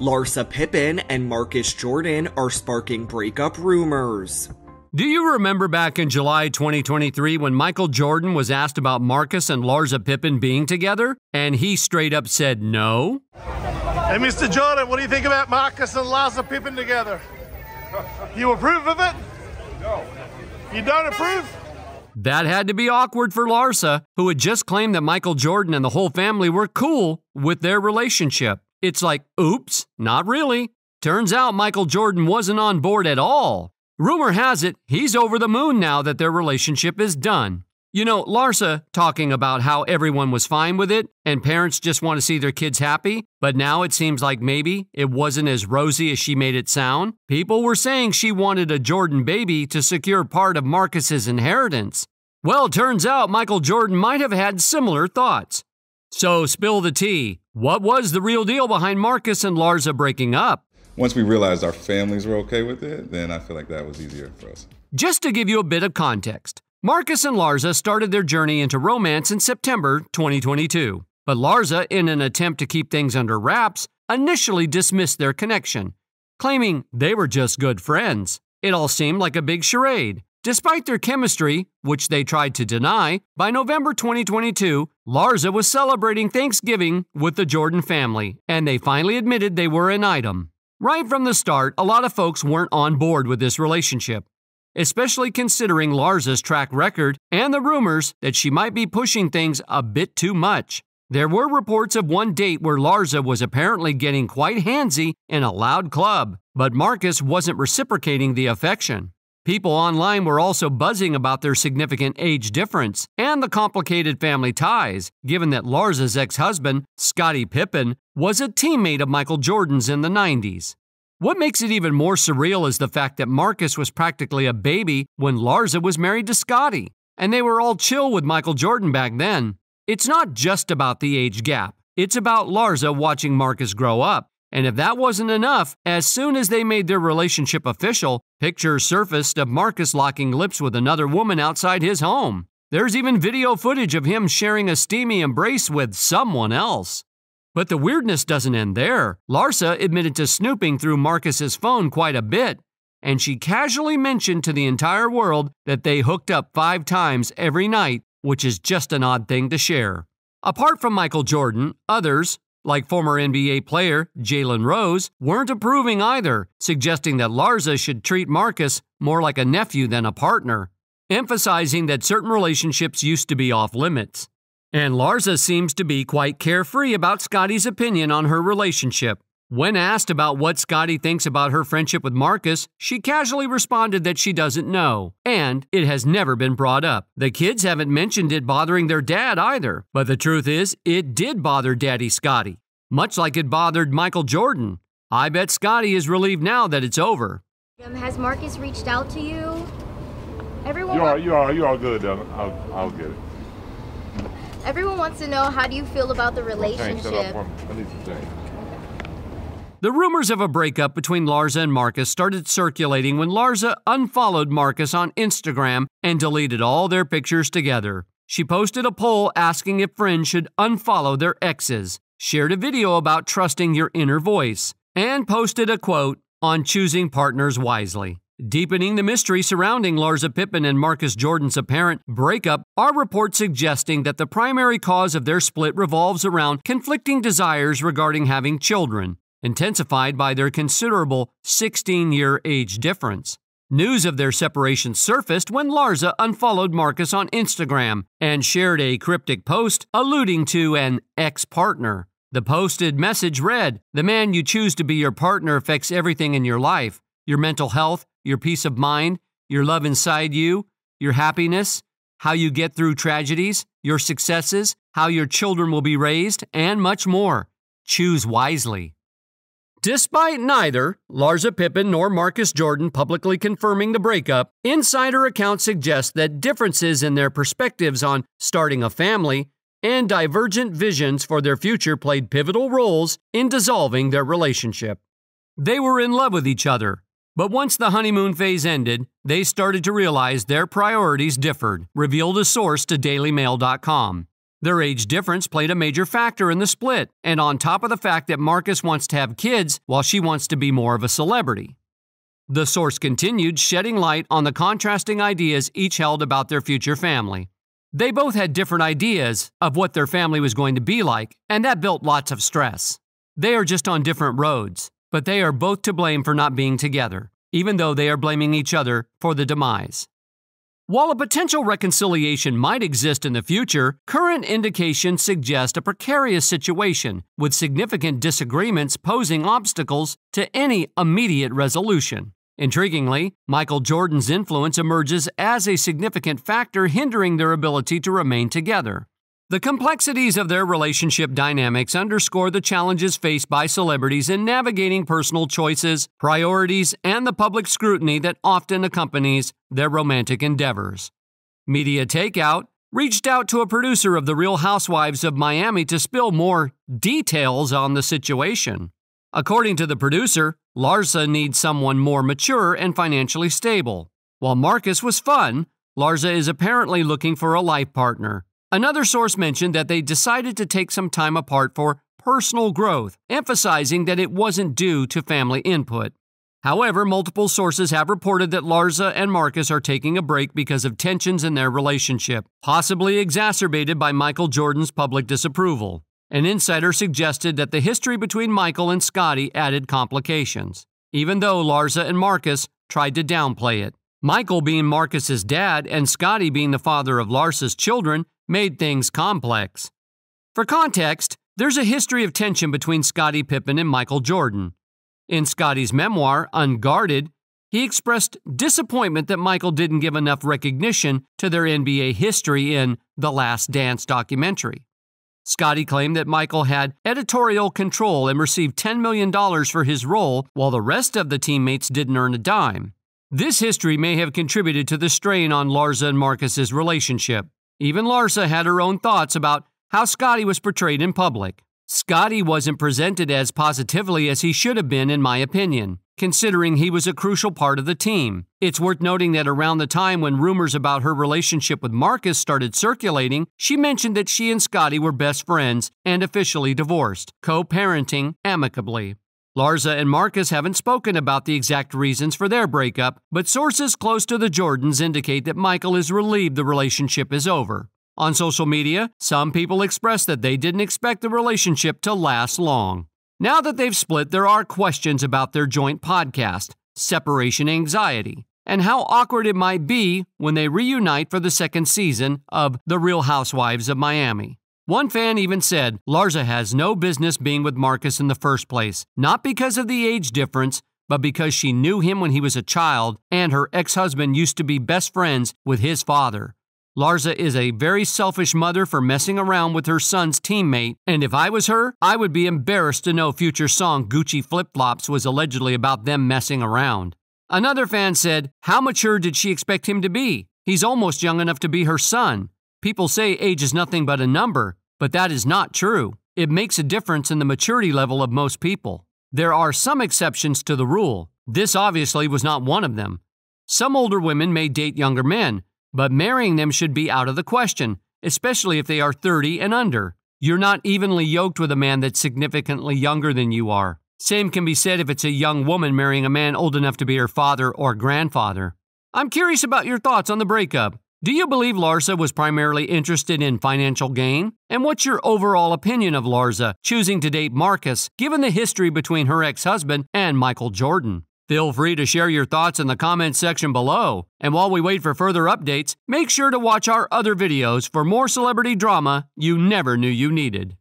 Larsa Pippen and Marcus Jordan are sparking breakup rumors. Do you remember back in July 2023 when Michael Jordan was asked about Marcus and Larsa Pippen being together? And he straight up said no? Hey, Mr. Jordan, what do you think about Marcus and Larsa Pippen together? You approve of it? No. You don't approve? That had to be awkward for Larsa, who had just claimed that Michael Jordan and the whole family were cool with their relationship. It's like, oops, not really. Turns out Michael Jordan wasn't on board at all. Rumor has it, he's over the moon now that their relationship is done. You know, Larsa talking about how everyone was fine with it and parents just want to see their kids happy, but now it seems like maybe it wasn't as rosy as she made it sound. People were saying she wanted a Jordan baby to secure part of Marcus's inheritance. Well, turns out Michael Jordan might have had similar thoughts. So spill the tea. What was the real deal behind Marcus and Larsa breaking up? Once we realized our families were okay with it, then I feel like that was easier for us. Just to give you a bit of context, Marcus and Larsa started their journey into romance in September 2022. But Larsa, in an attempt to keep things under wraps, initially dismissed their connection, claiming they were just good friends. It all seemed like a big charade. Despite their chemistry, which they tried to deny, by November 2022, Larsa was celebrating Thanksgiving with the Jordan family, and they finally admitted they were an item. Right from the start, a lot of folks weren't on board with this relationship, especially considering Larsa's track record and the rumors that she might be pushing things a bit too much. There were reports of one date where Larsa was apparently getting quite handsy in a loud club, but Marcus wasn't reciprocating the affection. People online were also buzzing about their significant age difference and the complicated family ties, given that Larsa's ex-husband, Scottie Pippen, was a teammate of Michael Jordan's in the 90s. What makes it even more surreal is the fact that Marcus was practically a baby when Larsa was married to Scottie, and they were all chill with Michael Jordan back then. It's not just about the age gap. It's about Larsa watching Marcus grow up. And if that wasn't enough, as soon as they made their relationship official, pictures surfaced of Marcus locking lips with another woman outside his home. There's even video footage of him sharing a steamy embrace with someone else. But the weirdness doesn't end there. Larsa admitted to snooping through Marcus's phone quite a bit, and she casually mentioned to the entire world that they hooked up 5 times every night, which is just an odd thing to share. Apart from Michael Jordan, others, like former NBA player Jalen Rose, weren't approving either, suggesting that Larsa should treat Marcus more like a nephew than a partner, emphasizing that certain relationships used to be off limits. And Larsa seems to be quite carefree about Scottie's opinion on her relationship. When asked about what Scottie thinks about her friendship with Marcus, she casually responded that she doesn't know, and it has never been brought up. The kids haven't mentioned it bothering their dad either, but the truth is, it did bother Daddy Scottie, much like it bothered Michael Jordan. I bet Scottie is relieved now that it's over. Has Marcus reached out to you? Everyone, you're all good, I'll get it. Everyone wants to know, how do you feel about the relationship? The rumors of a breakup between Larsa and Marcus started circulating when Larsa unfollowed Marcus on Instagram and deleted all their pictures together. She posted a poll asking if friends should unfollow their exes, shared a video about trusting your inner voice, and posted a quote on choosing partners wisely. Deepening the mystery surrounding Larsa Pippen and Marcus Jordan's apparent breakup are reports suggesting that the primary cause of their split revolves around conflicting desires regarding having children, intensified by their considerable 16-year age difference. News of their separation surfaced when Larsa unfollowed Marcus on Instagram and shared a cryptic post alluding to an ex-partner. The posted message read, "The man you choose to be your partner affects everything in your life, your mental health, your peace of mind, your love inside you, your happiness, how you get through tragedies, your successes, how your children will be raised, and much more. Choose wisely." Despite neither Larsa Pippen nor Marcus Jordan publicly confirming the breakup, insider accounts suggest that differences in their perspectives on starting a family and divergent visions for their future played pivotal roles in dissolving their relationship. They were in love with each other, but once the honeymoon phase ended, they started to realize their priorities differed, revealed a source to DailyMail.com. Their age difference played a major factor in the split, and on top of the fact that Marcus wants to have kids while she wants to be more of a celebrity. The source continued, shedding light on the contrasting ideas each held about their future family. They both had different ideas of what their family was going to be like, and that built lots of stress. They are just on different roads, but they are both to blame for not being together, even though they are blaming each other for the demise. While a potential reconciliation might exist in the future, current indications suggest a precarious situation, with significant disagreements posing obstacles to any immediate resolution. Intriguingly, Michael Jordan's influence emerges as a significant factor hindering their ability to remain together. The complexities of their relationship dynamics underscore the challenges faced by celebrities in navigating personal choices, priorities, and the public scrutiny that often accompanies their romantic endeavors. Media Takeout reached out to a producer of The Real Housewives of Miami to spill more details on the situation. According to the producer, Larsa needs someone more mature and financially stable. While Marcus was fun, Larsa is apparently looking for a life partner. Another source mentioned that they decided to take some time apart for personal growth, emphasizing that it wasn't due to family input. However, multiple sources have reported that Larsa and Marcus are taking a break because of tensions in their relationship, possibly exacerbated by Michael Jordan's public disapproval. An insider suggested that the history between Michael and Scottie added complications, even though Larsa and Marcus tried to downplay it. Michael being Marcus's dad and Scottie being the father of Larsa's children made things complex. For context, there's a history of tension between Scottie Pippen and Michael Jordan. In Scottie's memoir, Unguarded, he expressed disappointment that Michael didn't give enough recognition to their NBA history in The Last Dance documentary. Scottie claimed that Michael had editorial control and received $10 million for his role, while the rest of the teammates didn't earn a dime. This history may have contributed to the strain on Larsa and Marcus's relationship. Even Larsa had her own thoughts about how Scottie was portrayed in public. Scottie wasn't presented as positively as he should have been, in my opinion, considering he was a crucial part of the team. It's worth noting that around the time when rumors about her relationship with Marcus started circulating, she mentioned that she and Scottie were best friends and officially divorced, co-parenting amicably. Larsa and Marcus haven't spoken about the exact reasons for their breakup, but sources close to the Jordans indicate that Michael is relieved the relationship is over. On social media, some people expressed that they didn't expect the relationship to last long. Now that they've split, there are questions about their joint podcast, Separation Anxiety, and how awkward it might be when they reunite for the second season of The Real Housewives of Miami. One fan even said, Larsa has no business being with Marcus in the first place, not because of the age difference, but because she knew him when he was a child and her ex-husband used to be best friends with his father. Larsa is a very selfish mother for messing around with her son's teammate, and if I was her, I would be embarrassed to know future song Gucci Flip Flops was allegedly about them messing around. Another fan said, how mature did she expect him to be? He's almost young enough to be her son. People say age is nothing but a number, but that is not true. It makes a difference in the maturity level of most people. There are some exceptions to the rule. This obviously was not one of them. Some older women may date younger men, but marrying them should be out of the question, especially if they are 30 and under. You're not evenly yoked with a man that's significantly younger than you are. Same can be said if it's a young woman marrying a man old enough to be her father or grandfather. I'm curious about your thoughts on the breakup. Do you believe Larsa was primarily interested in financial gain? And what's your overall opinion of Larsa choosing to date Marcus, given the history between her ex-husband and Michael Jordan? Feel free to share your thoughts in the comments section below. And while we wait for further updates, make sure to watch our other videos for more celebrity drama you never knew you needed.